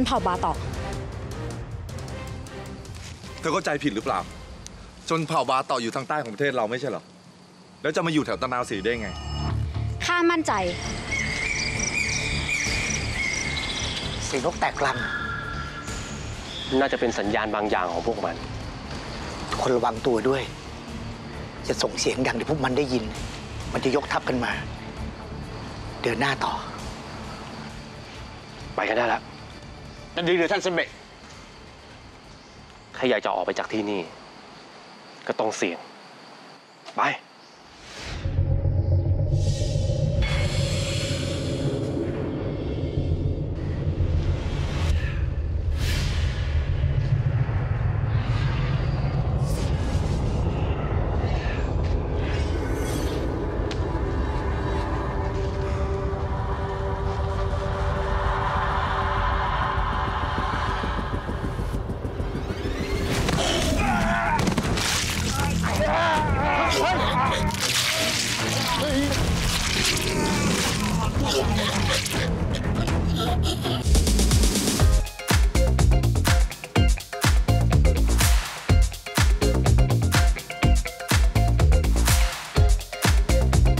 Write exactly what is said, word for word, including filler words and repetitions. นเผ่าบาตอกเธอเข้าใจผิดหรือเปล่าชนเผ่าบาตอกอยู่ทางใต้ของประเทศเราไม่ใช่หรอแล้วจะมาอยู่แถวตะนาวศรีได้ไงข้ามั่นใจเสียงนกแตกรังน่าจะเป็นสัญญาณบางอย่างของพวกมันทุกคนระวังตัวด้วยจะส่งเสียงดังที่พวกมันได้ยินมันจะยกทัพกันมาเดินหน้าต่อไปกันได้แล้วนั่นดีหรือท่านเซเบะใครอยากจะออกไปจากที่นี่ก็ต้องเสี่ยงไป